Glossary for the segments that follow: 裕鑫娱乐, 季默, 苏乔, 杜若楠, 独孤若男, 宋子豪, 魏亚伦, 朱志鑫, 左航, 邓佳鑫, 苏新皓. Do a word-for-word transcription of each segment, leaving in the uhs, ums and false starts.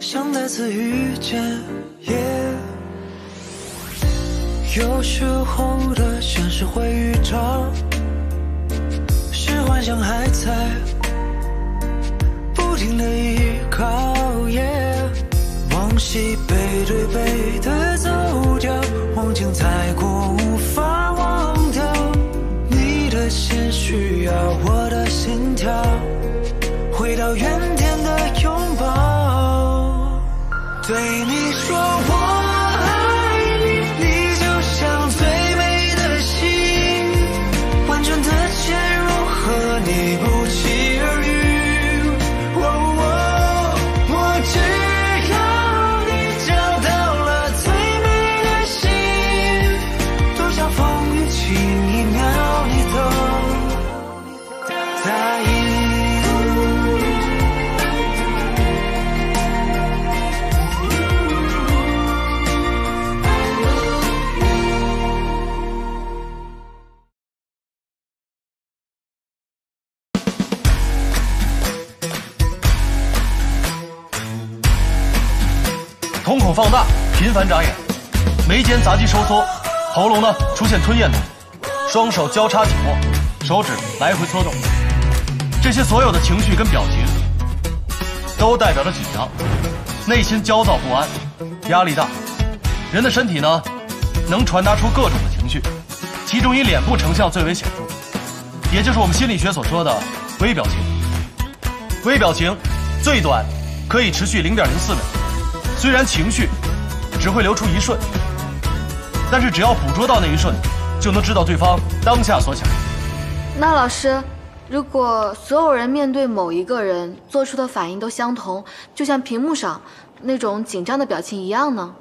像再次遇见。yeah、有时候的现实会遇到，是幻想还在不停的依靠。yeah、往西背对背的走掉，往前踩过无法忘掉。你的心需要我的心跳，回到原点的拥抱，对你说我。瞳孔放大，频繁眨眼，眉间杂肌收缩，喉咙呢出现吞咽痛，双手交叉紧握，手指来回搓动，这些所有的情绪跟表情，都代表着紧张，内心焦躁不安，压力大。人的身体呢，能传达出各种的情绪，其中以脸部成像最为显著，也就是我们心理学所说的微表情。微表情最短可以持续 零点零四秒。虽然情绪只会流出一瞬，但是只要捕捉到那一瞬，就能知道对方当下所想。那老师，如果所有人面对某一个人做出的反应都相同，就像屏幕上那种紧张的表情一样呢？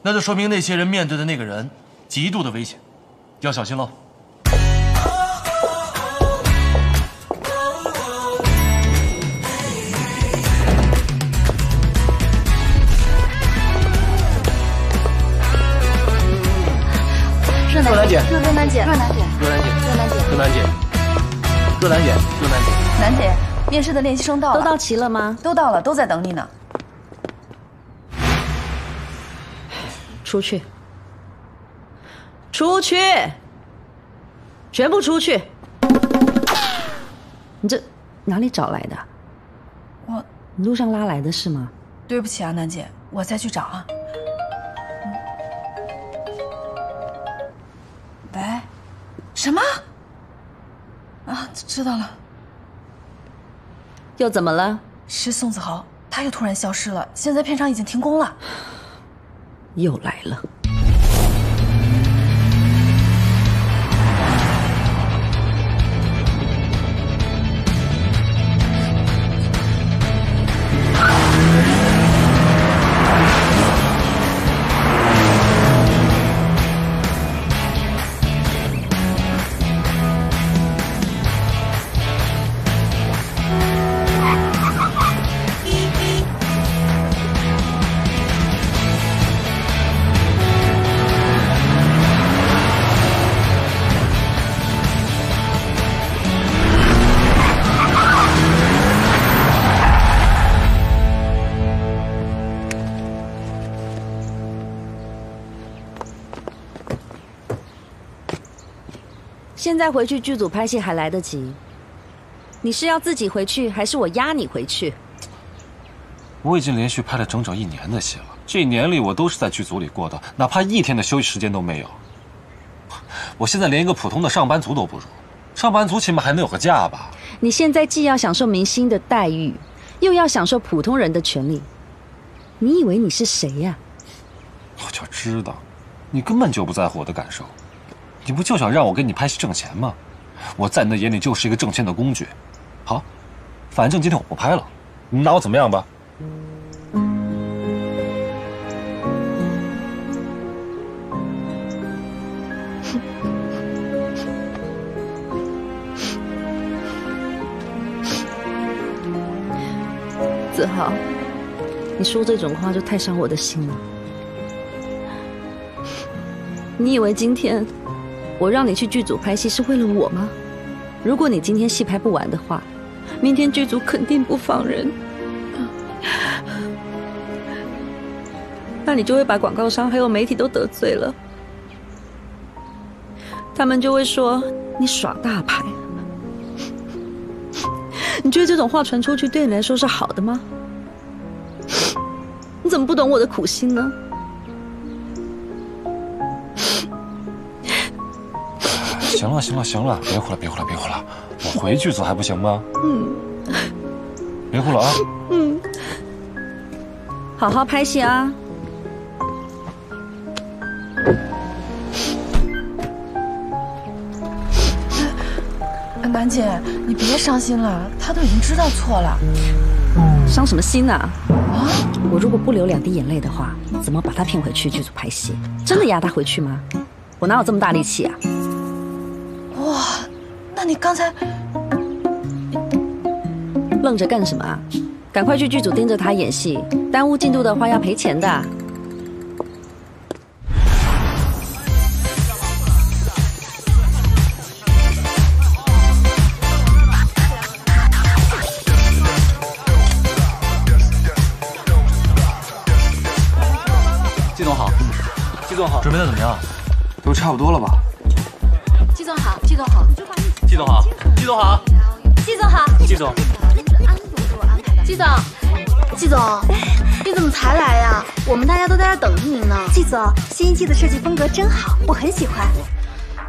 那就说明那些人面对的那个人极度的危险，要小心喽。若兰姐，若兰姐，若兰姐，若兰姐，若兰姐，若兰姐，若兰姐，兰姐，面试的练习生到了，都到齐了吗？都到了，都在等你呢。出去，出去，全部出去！你这哪里找来的？我路上拉来的是吗？对不起啊，兰姐，我再去找啊。喂，什么？啊，知道了。又怎么了？是宋子豪，他又突然消失了。现在片场已经停工了。又来了。现在回去剧组拍戏还来得及。你是要自己回去，还是我押你回去？我已经连续拍了整整一年的戏了，这一年里我都是在剧组里过的，哪怕一天的休息时间都没有。我现在连一个普通的上班族都不如，上班族起码还能有个假吧？你现在既要享受明星的待遇，又要享受普通人的权利，你以为你是谁呀？我就知道，你根本就不在乎我的感受。你不就想让我跟你拍戏挣钱吗？我在你的眼里就是一个挣钱的工具。好，反正今天我不拍了，你拿我怎么样吧？子豪，你说这种话就太伤我的心了。你以为今天我让你去剧组拍戏是为了我吗？如果你今天戏拍不完的话，明天剧组肯定不放人。那你就会把广告商还有媒体都得罪了，他们就会说你耍大牌。你觉得这种话传出去对你来说是好的吗？你怎么不懂我的苦心呢？行了行了行了，别哭了别哭了别哭了，我回去走还不行吗？嗯，别哭了啊。嗯，好好拍戏啊。 兰姐，你别伤心了，他都已经知道错了，伤什么心啊？啊！我如果不流两滴眼泪的话，怎么把他骗回去剧组拍戏？真的押他回去吗？我哪有这么大力气啊？哇，那你刚才愣着干什么啊？赶快去剧组盯着他演戏，耽误进度的话要赔钱的。 季总好，准备的怎么样？都差不多了吧？季总好，季总好，季总好，季总好，季总好，季总，季总，季总，你怎么才来呀？我们大家都在这等着您呢。季总，新一季的设计风格真好，我很喜欢。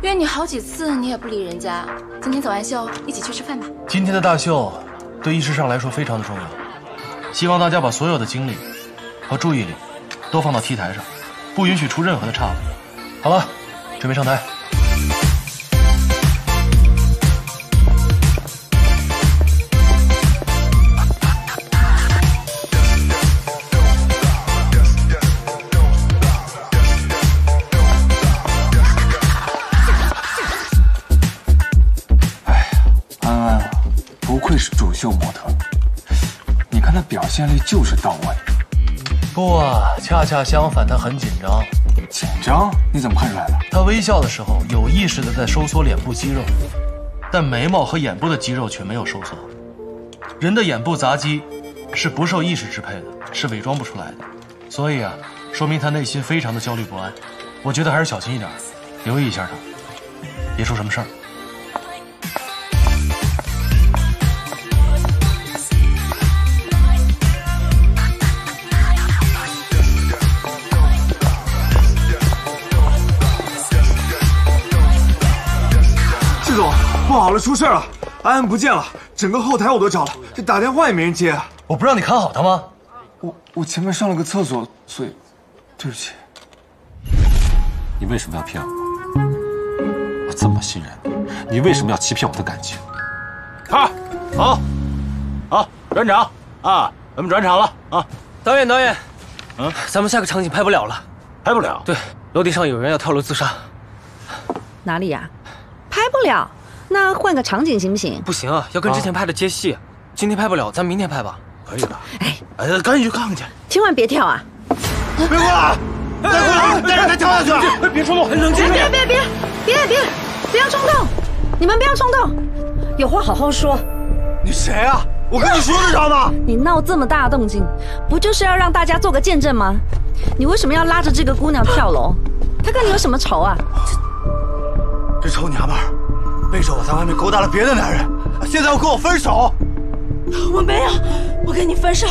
约你好几次，你也不理人家。今天走完秀，一起去吃饭吧。今天的大秀对艺师上来说非常的重要，希望大家把所有的精力和注意力都放到 T 台上。 不允许出任何的岔路。好了，准备上台。哎呀，安安啊，不愧是主秀模特，你看她表现力就是到位。 不啊，恰恰相反，他很紧张。紧张？你怎么看出来的？他微笑的时候有意识的在收缩脸部肌肉，但眉毛和眼部的肌肉却没有收缩。人的眼部匝肌是不受意识支配的，是伪装不出来的。所以啊，说明他内心非常的焦虑不安。我觉得还是小心一点，留意一下他，别出什么事儿。 不好了，出事了！安安不见了，整个后台我都找了，这打电话也没人接啊！我不让你看好他吗？我我前面上了个厕所，所以对不起。你为什么要骗我？我这么信任你，你为什么要欺骗我的感情？啊，好，好，转场啊，咱们转场了啊！导演，导演，嗯，咱们下个场景拍不了了，拍不了。对，楼梯上有人要跳楼自杀。哪里呀？拍不了。 那换个场景行不行？不行啊，要跟之前拍的接戏。啊、今天拍不了，咱明天拍吧。可以的。哎，哎，赶紧去看看去。千万别跳啊！别过来！别过来！别让他跳下去了！别冲动，冷静点。别别别别别！不要冲动！你们不要冲动，有话好好说。你谁啊？我跟你说得着吗？你闹这么大动静，不就是要让大家做个见证吗？你为什么要拉着这个姑娘跳楼？她跟你有什么仇啊？这臭娘们儿！ 背着我在外面勾搭了别的男人，现在要跟我分手。我没有，我跟你分手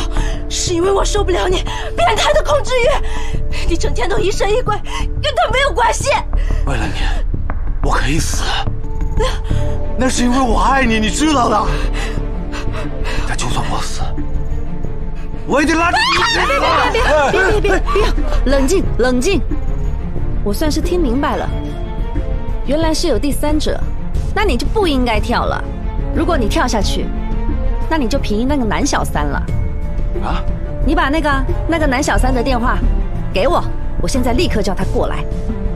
是因为我受不了你变态的控制欲，你整天都疑神疑鬼，跟他没有关系。为了你，我可以死，那是因为我爱你，你知道的。但就算我死，我也得拉着你。别别别别别别！冷静冷静，我算是听明白了，原来是有第三者。 那你就不应该跳了。如果你跳下去，那你就凭那个男小三了。啊！你把那个那个男小三的电话给我，我现在立刻叫他过来。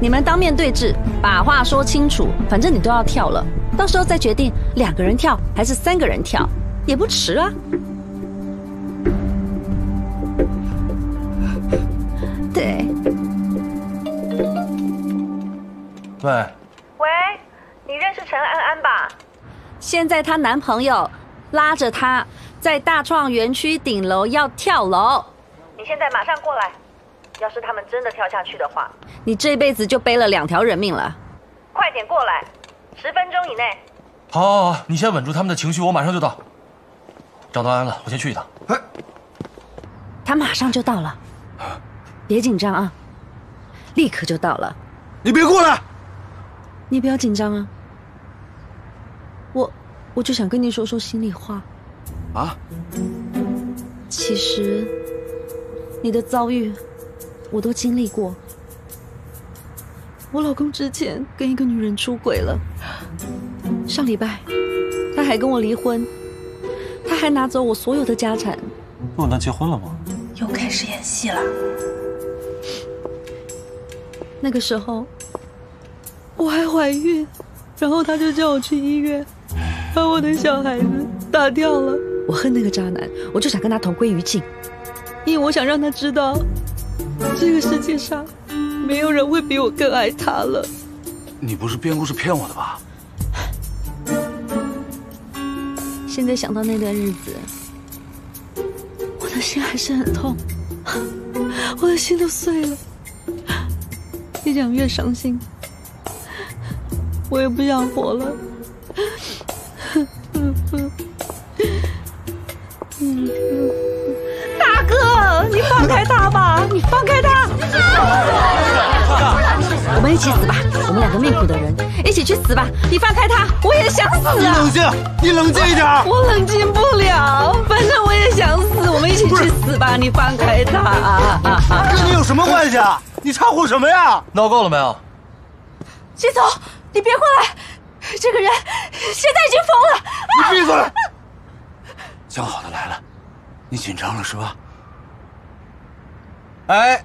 你们当面对质，把话说清楚。反正你都要跳了，到时候再决定两个人跳还是三个人跳，也不迟啊。对。喂。喂。 你认识陈安安吧？现在她男朋友拉着她在大创园区顶楼要跳楼。你现在马上过来，要是他们真的跳下去的话，你这辈子就背了两条人命了。快点过来，十分钟以内。好，好，好，你先稳住他们的情绪，我马上就到。找到安了，我先去一趟。哎，他马上就到了，别紧张啊，立刻就到了。你别过来，你不要紧张啊。 我我就想跟你说说心里话，啊，其实你的遭遇我都经历过。我老公之前跟一个女人出轨了，上礼拜他还跟我离婚，他还拿走我所有的家产。诺南结婚了吗？又开始演戏了。那个时候我还怀孕，然后他就叫我去医院。 把我的小孩子打掉了，我恨那个渣男，我就想跟他同归于尽，因为我想让他知道，这个世界上没有人会比我更爱他了。你不是编故事骗我的吧？现在想到那段日子，我的心还是很痛，我的心都碎了，越想越伤心，我也不想活了。 大哥，你放开他吧！你放开他！我们一起死吧！我们两个命苦的人一起去死吧！你放开他，我也想死啊！你冷静，你冷静一点。我冷静不了，反正我也想死，我们一起去死吧！你放开他，跟你有什么关系啊？你掺和什么呀？闹够了没有？金总，你别过来！ 这个人现在已经疯了！你闭嘴！讲好的来了，你紧张了是吧？哎，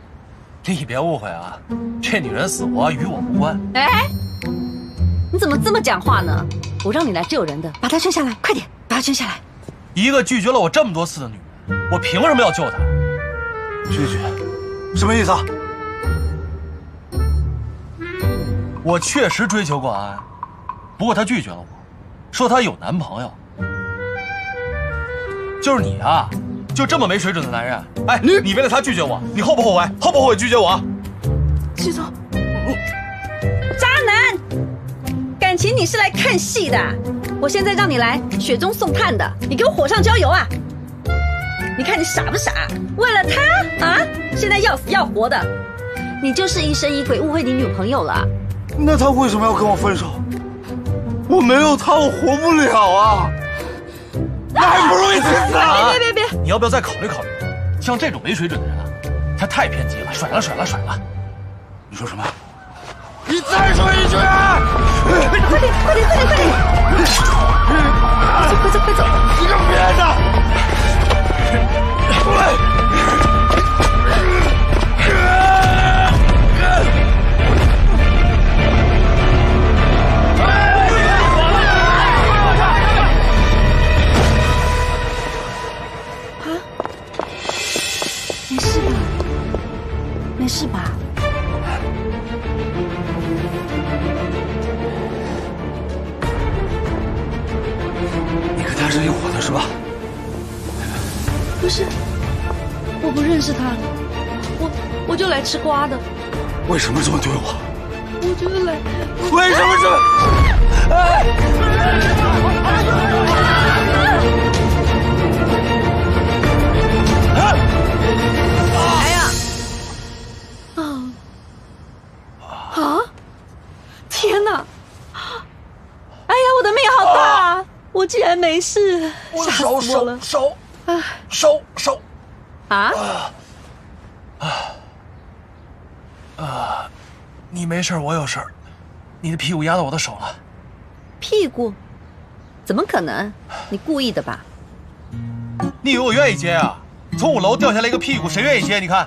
你别误会啊，这女人死活与我无关。哎，你怎么这么讲话呢？我让你来救人的，把她圈下来，快点，把她圈下来。一个拒绝了我这么多次的女人，我凭什么要救她？拒绝，什么意思啊？我确实追求过安。 不过她拒绝了我，说她有男朋友。就是你啊，就这么没水准的男人！哎，你你为了她拒绝我，你后不后悔？后不后悔拒绝我？徐总，你渣男，感情你是来看戏的？我现在让你来雪中送炭的，你给我火上浇油啊！你看你傻不傻？为了他啊，现在要死要活的，你就是疑神疑鬼，误会你女朋友了。那他为什么要跟我分手？ 我没有他，我活不了啊！那还不如一起死啊！别别别别！你要不要再考虑考虑？像这种没水准的人啊，他太偏激了，甩了甩了甩了！你说什么？你再说一句！快点快点快点快点！快走快走！你个别的！喂！ 没事吧？你跟他是一伙的是吧？不是，我不认识他了，我我就来吃瓜的。为什么这么对我？我就是来。为什么这么？哎！哎呀！ 啊！天哪！哎呀，我的命好大，啊、我竟然没事，吓死我了！烧烧烧烧！啊啊啊！你没事，我有事。你的屁股压到我的手了。屁股？怎么可能？你故意的吧？你以为我愿意接啊？从五楼掉下来一个屁股，谁愿意接？你看，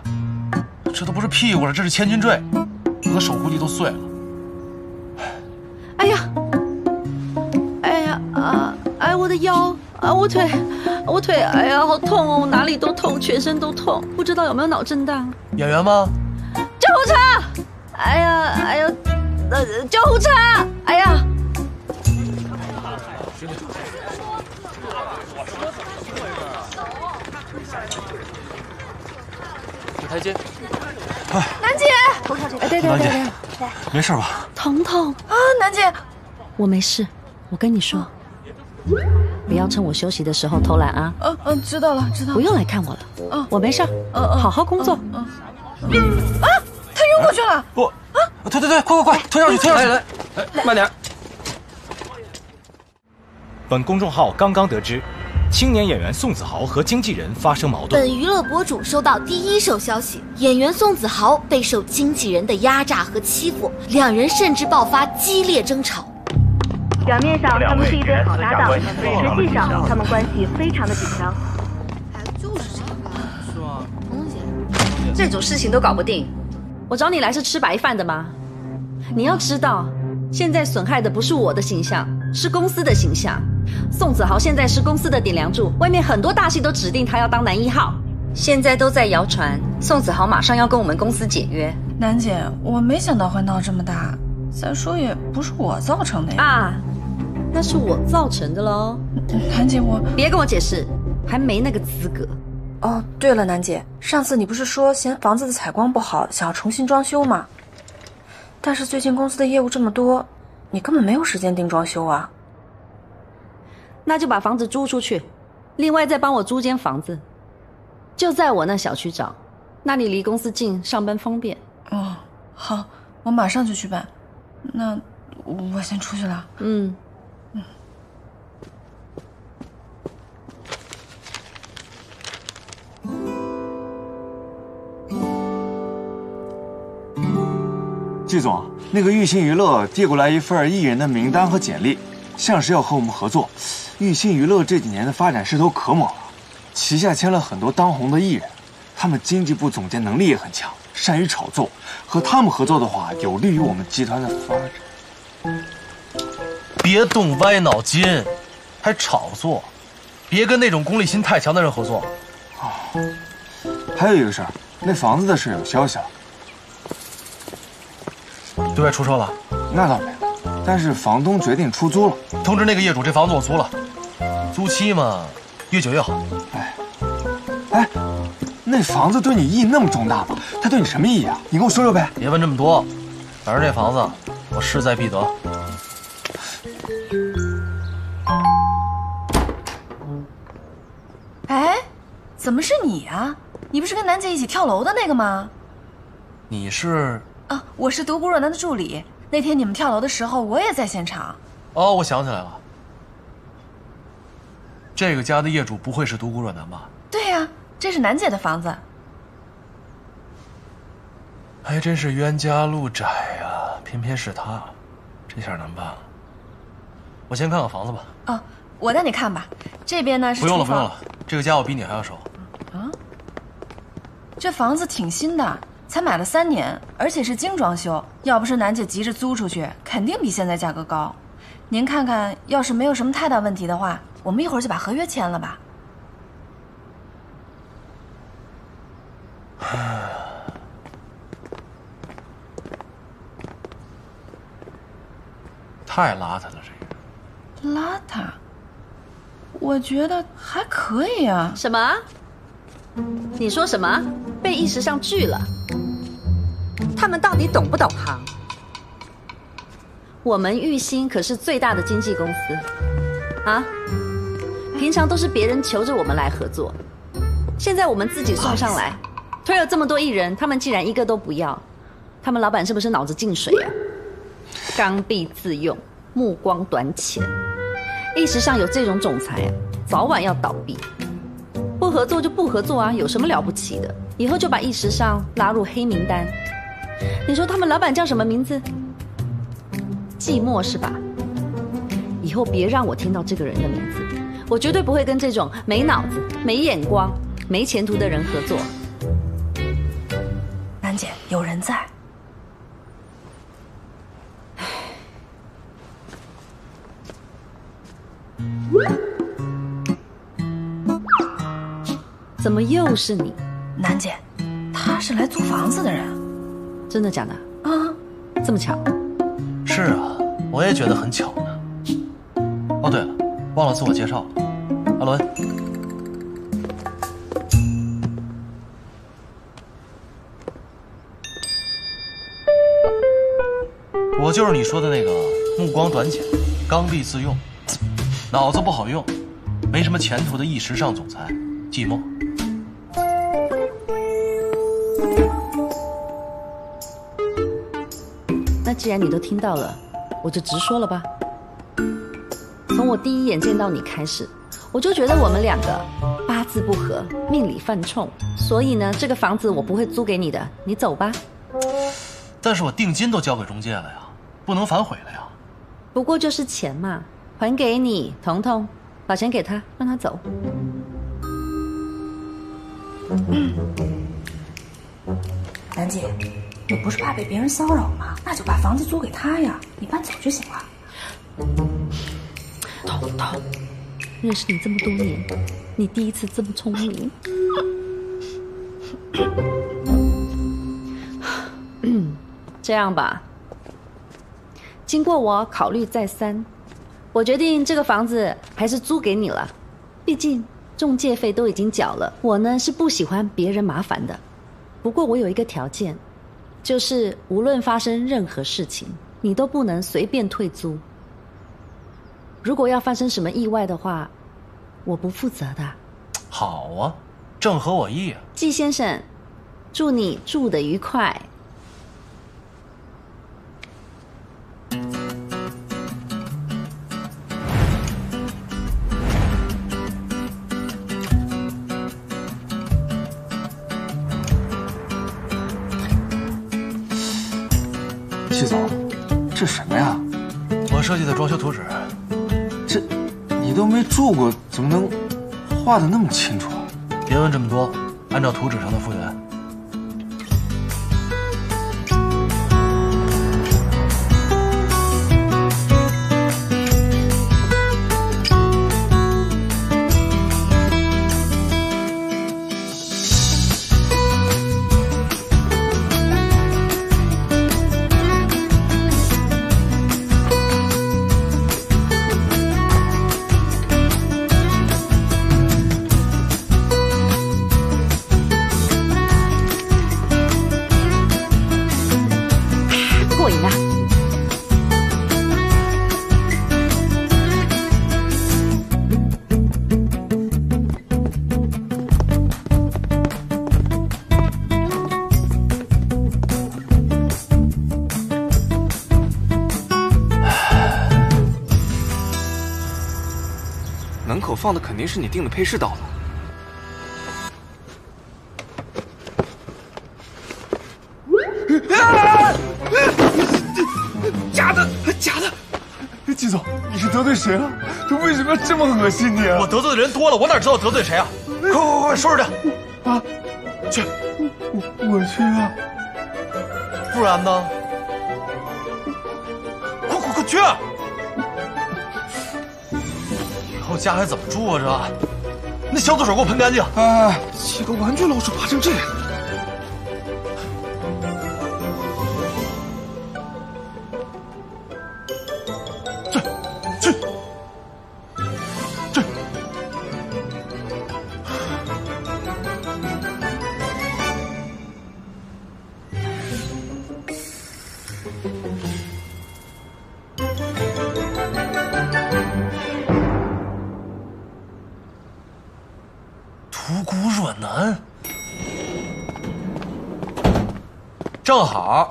这都不是屁股了，这是千斤坠。 我的手估计都碎了。哎呀，哎呀啊！哎，我的腰啊，我腿，我腿，哎呀，好痛哦！哪里都痛，全身都痛，不知道有没有脑震荡。演员吗？救护车！哎呀，哎呀，呃，救护车！哎呀！你台阶。哎，楠姐，我靠这个。哎，对对对对对，没事吧？疼疼啊，楠姐，我没事。我跟你说，不要趁我休息的时候偷懒啊。嗯嗯，知道了知道了。不用来看我了。嗯，我没事。嗯嗯，好好工作。嗯。啊，他晕过去了。不啊，推推推，快快快，推上去，推上去。来来来，慢点。 本公众号刚刚得知，青年演员宋子豪和经纪人发生矛盾。本娱乐博主收到第一手消息，演员宋子豪备受经纪人的压榨和欺负，两人甚至爆发激烈争吵。表面上他们是一对好搭档，实际上他们关系非常的紧张。哎，就是这样，是吗？红姐，这种事情都搞不定，我找你来是吃白饭的吗？你要知道，现在损害的不是我的形象，是公司的形象。 宋子豪现在是公司的顶梁柱，外面很多大戏都指定他要当男一号。现在都在谣传宋子豪马上要跟我们公司解约。楠姐，我没想到会闹这么大，再说也不是我造成的呀。啊，那是我造成的喽。楠姐，我别跟我解释，还没那个资格。哦，对了，楠姐，上次你不是说嫌房子的采光不好，想要重新装修吗？但是最近公司的业务这么多，你根本没有时间盯装修啊。 那就把房子租出去，另外再帮我租间房子，就在我那小区找，那里离公司近，上班方便。哦，好，我马上就去办。那我先出去了。嗯嗯。季总，那个裕鑫娱乐递过来一份艺人的名单和简历。 像是要和我们合作，裕鑫娱乐这几年的发展势头可猛了，旗下签了很多当红的艺人，他们经济部总监能力也很强，善于炒作，和他们合作的话，有利于我们集团的发展。别动歪脑筋，还炒作，别跟那种功利心太强的人合作。哦，还有一个事儿，那房子的事有消息了，对外出售了？那倒没有。 但是房东决定出租了，通知那个业主，这房子我租了，租期嘛，越久越好。哎，哎，那房子对你意义那么重大吗？它对你什么意义啊？你跟我说说呗。别问这么多，反正这房子我势在必得。哎，怎么是你啊？你不是跟楠姐一起跳楼的那个吗？你是？啊，我是独孤若男的助理。 那天你们跳楼的时候，我也在现场。哦，我想起来了，这个家的业主不会是独孤若男吧？对呀、啊，这是楠姐的房子。还真是冤家路窄呀、啊，偏偏是他，这下难办了。我先看看房子吧。哦，我带你看吧。这边呢是不用了，不用了，这个家我比你还要熟。啊，这房子挺新的。 才买了三年，而且是精装修。要不是楠姐急着租出去，肯定比现在价格高。您看看，要是没有什么太大问题的话，我们一会儿就把合约签了吧。太邋遢了，这个。邋遢？我觉得还可以啊。什么？你说什么？被意识上拒了？ 他们到底懂不懂行？我们裕鑫可是最大的经纪公司，啊，平常都是别人求着我们来合作，现在我们自己送上来，推了这么多艺人，他们竟然一个都不要，他们老板是不是脑子进水啊？刚愎自用，目光短浅，意识上有这种总裁啊，早晚要倒闭。不合作就不合作啊，有什么了不起的？以后就把意识上拉入黑名单。 你说他们老板叫什么名字？寂寞是吧？以后别让我听到这个人的名字，我绝对不会跟这种没脑子、没眼光、没前途的人合作。楠姐，有人在。怎么又是你？楠姐，他是来租房子的人。 真的假的啊？这么巧？是啊，我也觉得很巧呢。哦，对了，忘了自我介绍了，阿伦。我就是你说的那个目光短浅、刚愎自用、脑子不好用、没什么前途的一时尚总裁季默。那既然你都听到了，我就直说了吧。从我第一眼见到你开始，我就觉得我们两个八字不合，命里犯冲，所以呢，这个房子我不会租给你的，你走吧。 但是我定金都交给中介了呀，不能反悔了呀。不过就是钱嘛，还给你，彤彤，把钱给他，让他走。嗯，兰姐，你不是怕被别人骚扰吗？那就把房子租给他呀，你搬走就行了。彤彤，认识你这么多年，你第一次这么聪明。嗯。 这样吧，经过我考虑再三，我决定这个房子还是租给你了。毕竟中介费都已经缴了，我呢是不喜欢别人麻烦的。不过我有一个条件，就是无论发生任何事情，你都不能随便退租。如果要发生什么意外的话，我不负责的。好啊，正合我意啊。季先生，祝你住得愉快。 季总，这什么呀？我设计的装修图纸。这，你都没住过，怎么能画的那么清楚啊？别问这么多，按照图纸上的复原。 门口放的肯定是你订的配饰到了。假的，假的！季总，你是得罪谁了？他为什么要这么恶心你啊？我得罪的人多了，我哪知道得罪谁啊？快快快，收拾掉！啊，去，我我去啊！不然呢？快快快去！ 我家还怎么住啊？这，那消毒水给我喷干净！哎，几个玩具老鼠爬成这样，去去去！吐骨软男，正好，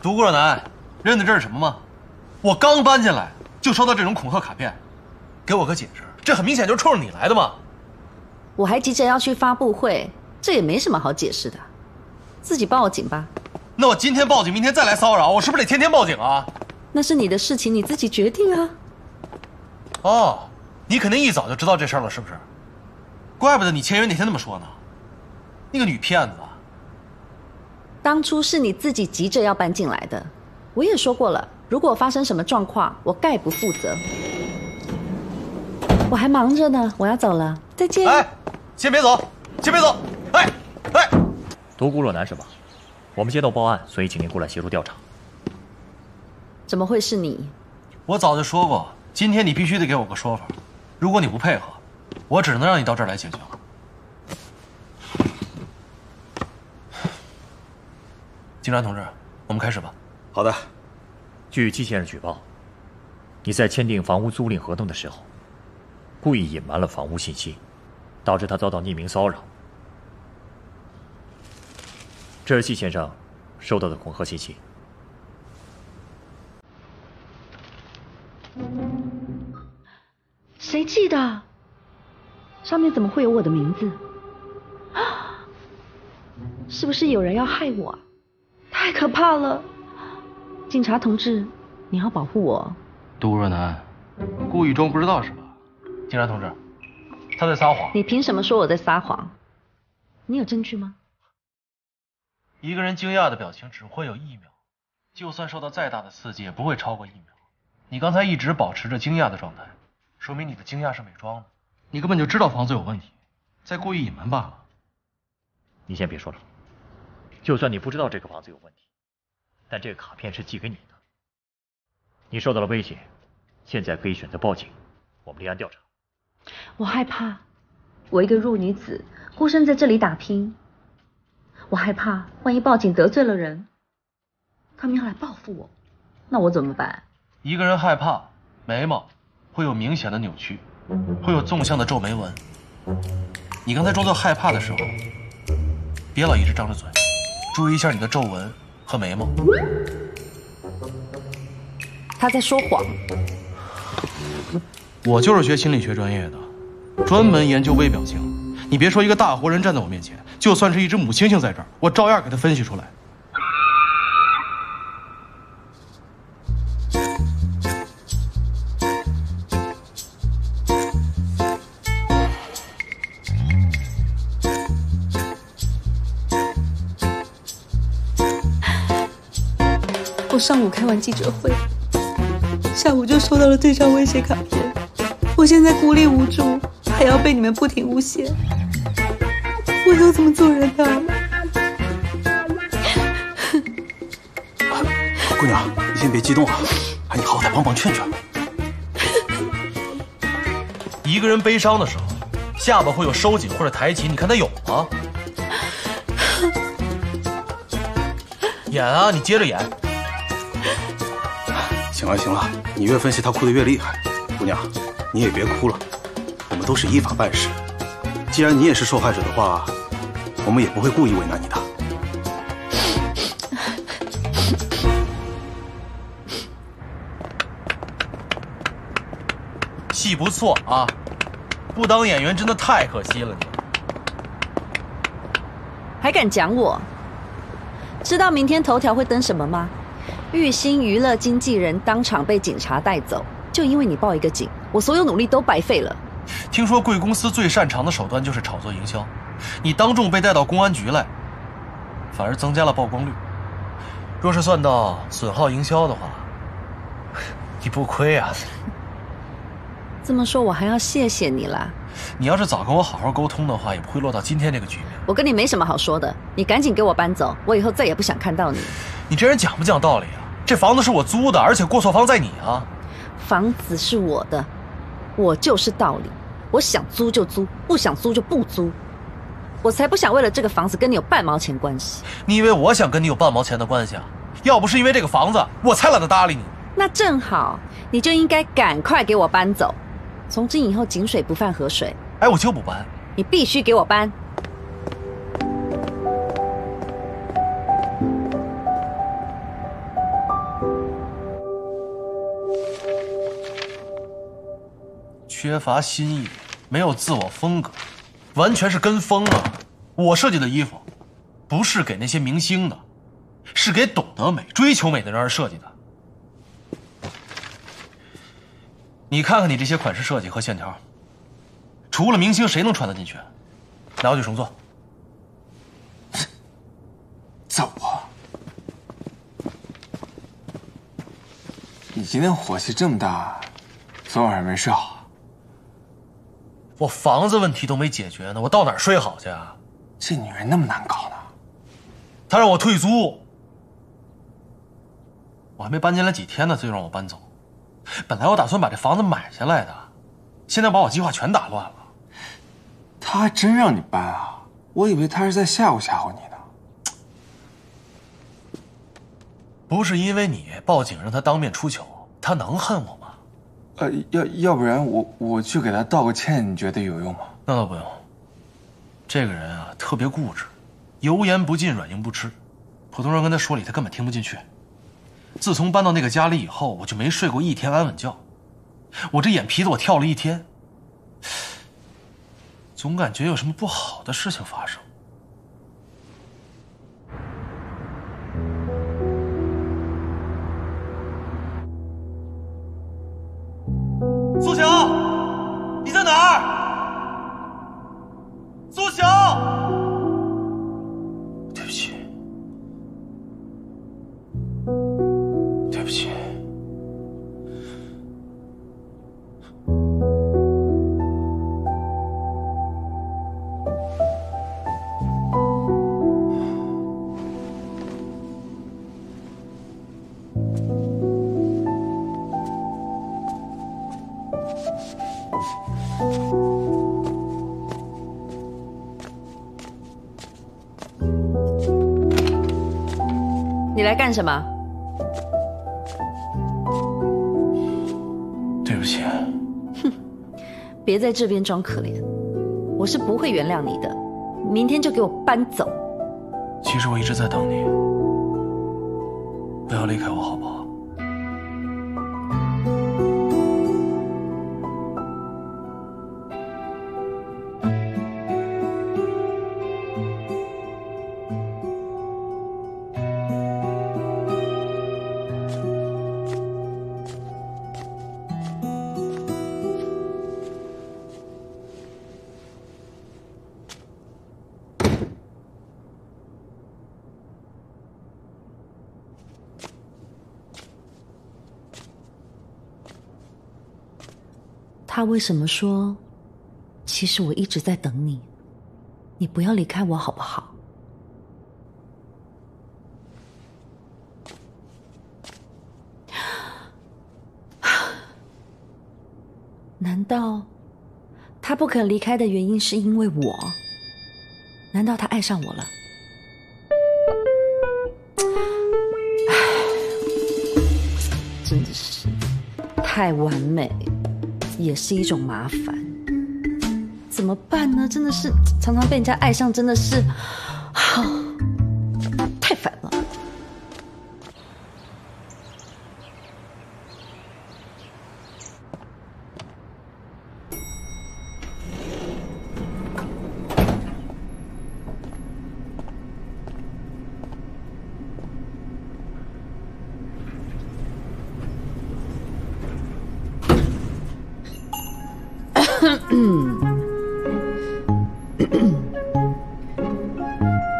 吐骨软男，认得这是什么吗？我刚搬进来就收到这种恐吓卡片，给我个解释，这很明显就是冲着你来的嘛。我还急着要去发布会，这也没什么好解释的，自己报警吧。那我今天报警，明天再来骚扰，我是不是得天天报警啊？那是你的事情，你自己决定啊。哦，你肯定一早就知道这事儿了，是不是？ 怪不得你签约那天那么说呢，那个女骗子。当初是你自己急着要搬进来的，我也说过了，如果发生什么状况，我概不负责。我还忙着呢，我要走了，再见。哎，先别走，先别走。哎哎，吐骨软男是吧？我们接到报案，所以请您过来协助调查。怎么会是你？我早就说过，今天你必须得给我个说法，如果你不配合。 我只能让你到这儿来解决了，警察同志，我们开始吧。好的，据季先生举报，你在签订房屋租赁合同的时候，故意隐瞒了房屋信息，导致他遭到匿名骚扰。这是季先生收到的恐吓信息。谁寄的？上面怎么会有我的名字？啊！是不是有人要害我？太可怕了！ 警察同志，你要保护我。杜若楠，故意装不知道是吧？警察同志，他在撒谎。你凭什么说我在撒谎？你有证据吗？一个人惊讶的表情只会有一秒，就算受到再大的刺激，也不会超过一秒。你刚才一直保持着惊讶的状态，说明你的惊讶是伪装的。你根本就知道房子有问题，再故意隐瞒罢了。你先别说了，就算你不知道这个房子有问题。 但这个卡片是寄给你的，你受到了威胁，现在可以选择报警，我们立案调查。我害怕，我一个弱女子，孤身在这里打拼，我害怕，万一报警得罪了人，他们要来报复我，那我怎么办？一个人害怕，眉毛会有明显的扭曲，会有纵向的皱眉纹。你刚才装作害怕的时候，别老一直张着嘴，注意一下你的皱纹。 和眉毛，他在说谎。我就是学心理学专业的，专门研究微表情。你别说一个大活人站在我面前，就算是一只母猩猩在这儿，我照样给他分析出来。上午开完记者会，下午就收到了这张威胁卡片。我现在孤立无助，还要被你们不停诬陷，我要怎么做人啊？姑娘，你先别激动啊，你好歹帮忙劝劝。一个人悲伤的时候，下巴会有收紧或者抬起，你看他有吗？演啊，你接着演。 行了行了，你越分析他哭得越厉害。姑娘，你也别哭了，我们都是依法办事。既然你也是受害者的话，我们也不会故意为难你的。戏不错啊，不当演员真的太可惜了你。还敢讲我？知道明天头条会登什么吗？ 玉鑫娱乐经纪人当场被警察带走，就因为你报一个警，我所有努力都白费了。听说贵公司最擅长的手段就是炒作营销，你当众被带到公安局来，反而增加了曝光率。若是算到损耗营销的话，你不亏啊。这么说，我还要谢谢你啦。你要是早跟我好好沟通的话，也不会落到今天这个局面。我跟你没什么好说的，你赶紧给我搬走，我以后再也不想看到你。 你这人讲不讲道理啊？这房子是我租的，而且过错方在你啊。房子是我的，我就是道理。我想租就租，不想租就不租。我才不想为了这个房子跟你有半毛钱关系。你以为我想跟你有半毛钱的关系啊？要不是因为这个房子，我才懒得搭理你。那正好，你就应该赶快给我搬走。从今以后，井水不犯河水。哎，我就不搬。你必须给我搬。 缺乏新意，没有自我风格，完全是跟风啊！我设计的衣服，不是给那些明星的，是给懂得美、追求美的人而设计的。你看看你这些款式设计和线条，除了明星谁能穿得进去？拿回去重做。走啊！你今天火气这么大，昨晚上没睡好。 我房子问题都没解决呢，我到哪儿睡好去啊？这女人那么难搞呢？她让我退租，我还没搬进来几天呢，她就让我搬走。本来我打算把这房子买下来的，现在把我计划全打乱了。她还真让你搬啊？我以为她是在吓唬吓唬你呢。不是因为你报警让他当面出糗，他能恨我吗？呃，要要不然我我去给他道个歉，你觉得有用吗？那倒不用。这个人啊，特别固执，油盐不进，软硬不吃。普通人跟他说理，他根本听不进去。自从搬到那个家里以后，我就没睡过一天安稳觉。我这眼皮子我跳了一天，总感觉有什么不好的事情发生。 苏乔，你在哪儿？苏乔，对不起，对不起，你来干什么？对不起。哼，别在这边装可怜，我是不会原谅你的。明天就给我搬走。其实我一直在等你，不要离开我好不好？ 他为什么说？其实我一直在等你，你不要离开我好不好？难道他不肯离开的原因是因为我？难道他爱上我了？ 唉，真的是太完美。 也是一种麻烦，怎么办呢？真的是常常被人家爱上，真的是，好，太烦了。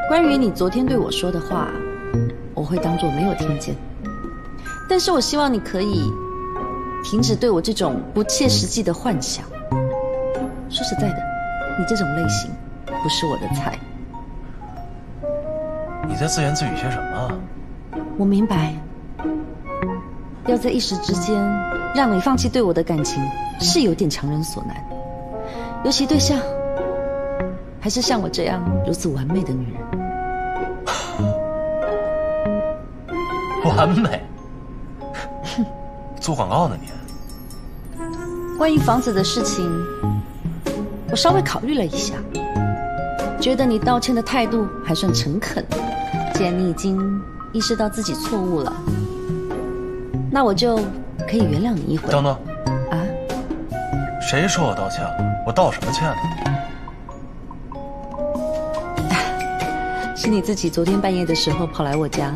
关于你昨天对我说的话，我会当作没有听见。但是我希望你可以停止对我这种不切实际的幻想。说实在的，你这种类型不是我的菜。你在自言自语些什么？我明白，要在一时之间让你放弃对我的感情，是有点强人所难。 尤其对象还是像我这样如此完美的女人，完美？做广告呢你？关于房子的事情，我稍微考虑了一下，觉得你道歉的态度还算诚恳。既然你已经意识到自己错误了，那我就可以原谅你一回。等等。 谁说我道歉了？我道什么歉了？是你自己昨天半夜的时候跑来我家，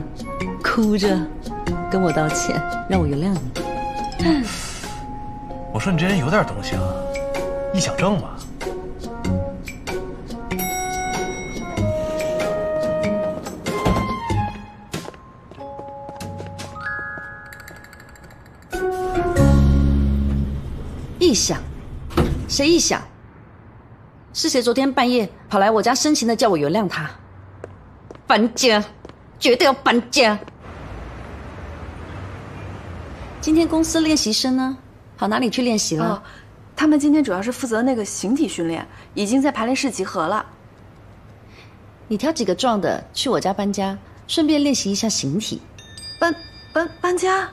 哭着跟我道歉，让我原谅你。我说你这人有点东西啊，臆想症吧？臆想。 谁臆想？是谁昨天半夜跑来我家，深情的叫我原谅他？搬家，绝对要搬家！今天公司练习生呢，跑哪里去练习了？哦，他们今天主要是负责那个形体训练，已经在排练室集合了。你挑几个壮的去我家搬家，顺便练习一下形体。搬搬搬家？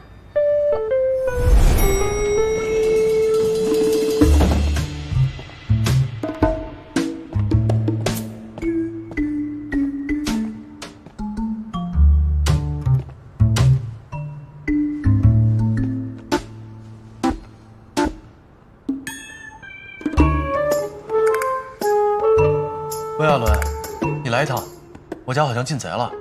魏亚伦，你来一趟，我家好像进贼了。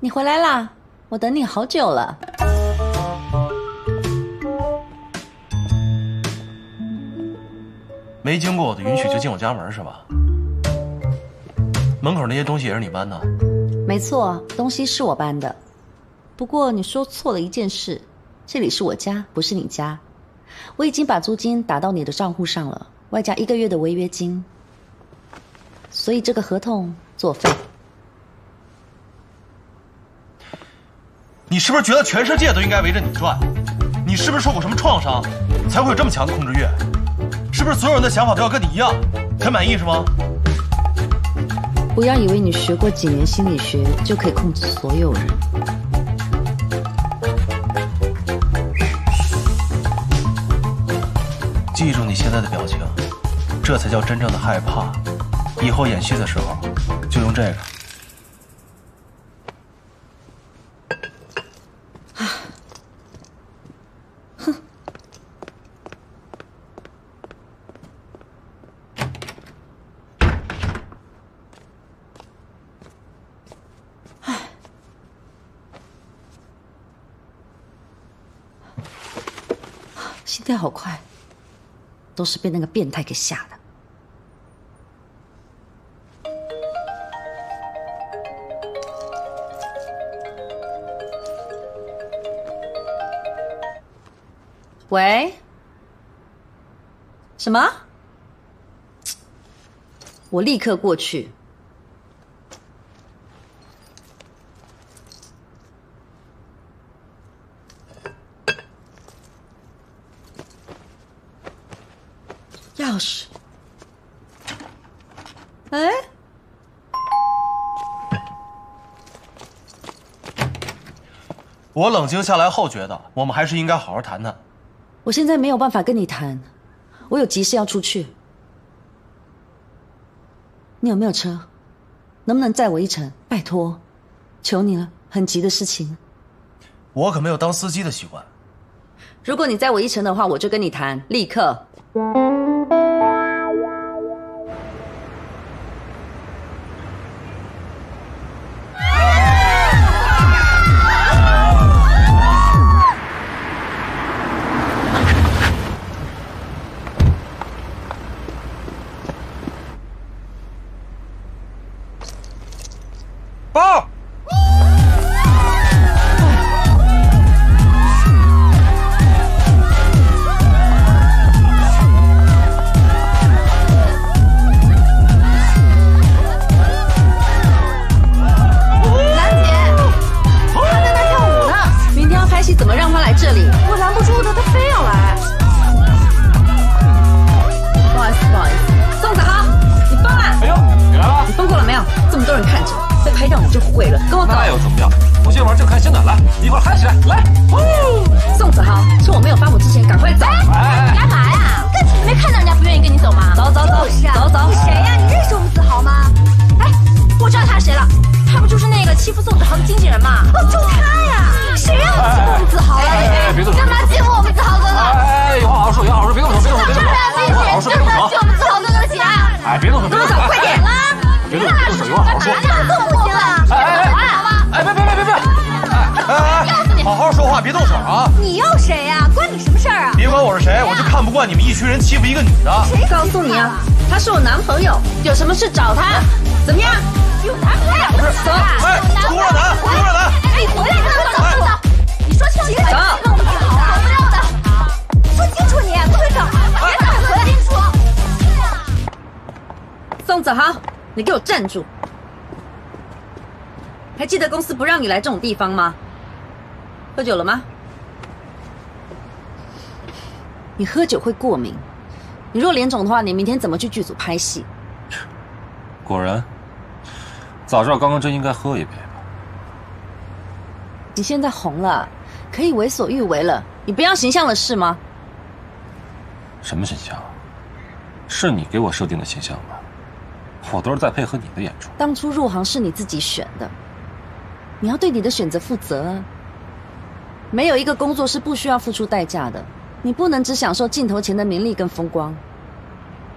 你回来啦！我等你好久了。没经过我的允许就进我家门是吧？门口那些东西也是你搬的？没错，东西是我搬的。不过你说错了一件事，这里是我家，不是你家。我已经把租金打到你的账户上了，外加一个月的违约金，所以这个合同作废。 你是不是觉得全世界都应该围着你转？你是不是受过什么创伤，才会有这么强的控制欲？是不是所有人的想法都要跟你一样，才满意是吗？不要以为你学过几年心理学就可以控制所有人。记住你现在的表情，这才叫真正的害怕。以后演戏的时候，就用这个。 心跳好快，都是被那个变态给吓的。喂？什么？我立刻过去。钥匙，哎，我冷静下来后觉得，我们还是应该好好谈谈。我现在没有办法跟你谈，我有急事要出去。你有没有车？能不能载我一程？拜托，求你了，很急的事情。我可没有当司机的习惯。如果你载我一程的话，我就跟你谈，立刻。你给我站住！还记得公司不让你来这种地方吗？喝酒了吗？你喝酒会过敏。你若脸肿的话，你明天怎么去剧组拍戏？果然，早知道刚刚真应该喝一杯吧。你现在红了，可以为所欲为了，你不要形象了是吗？什么形象？是你给我设定的形象吧？ 我都是在配合你的演出。当初入行是你自己选的，你要对你的选择负责啊。没有一个工作是不需要付出代价的，你不能只享受镜头前的名利跟风光，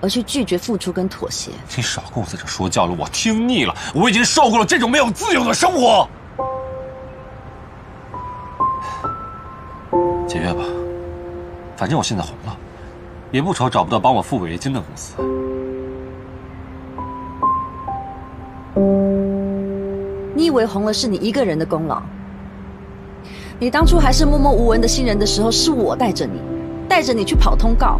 而去拒绝付出跟妥协。你少跟我在这说教了，我听腻了，我已经受够了这种没有自由的生活。解约吧，反正我现在红了，也不愁找不到帮我付违约金的公司。 你以为红了是你一个人的功劳？你当初还是默默无闻的新人的时候，是我带着你，带着你去跑通告，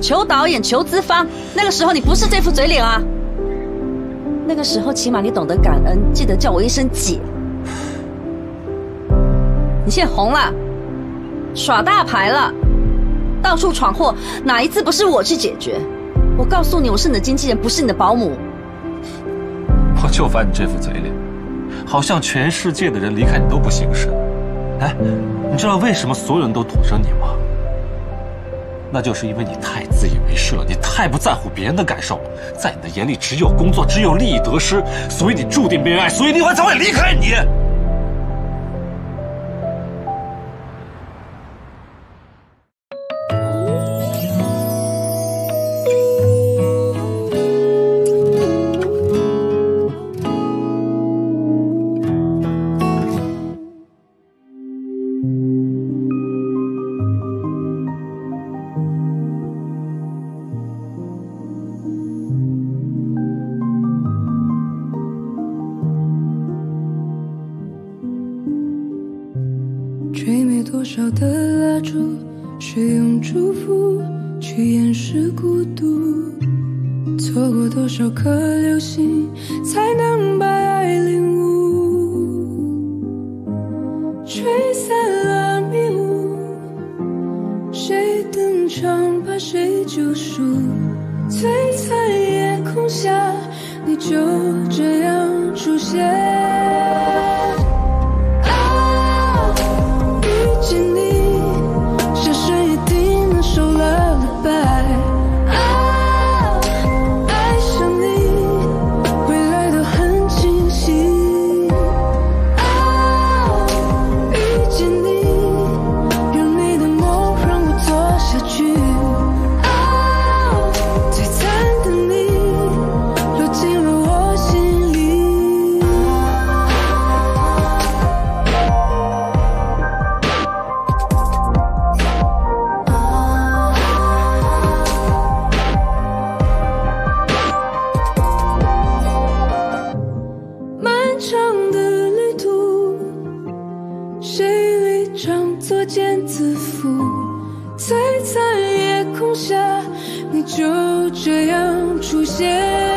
求导演，求资方。那个时候你不是这副嘴脸啊！那个时候起码你懂得感恩，记得叫我一声姐。你现在红了，耍大牌了，到处闯祸，哪一次不是我去解决？我告诉你，我是你的经纪人，不是你的保姆。我就烦你这副嘴脸。 好像全世界的人离开你都不行事。哎，你知道为什么所有人都躲着你吗？那就是因为你太自以为是了，你太不在乎别人的感受，在你的眼里只有工作，只有利益得失，所以你注定被人爱，所以另外才会离开你。在夜空下，你就这样出现。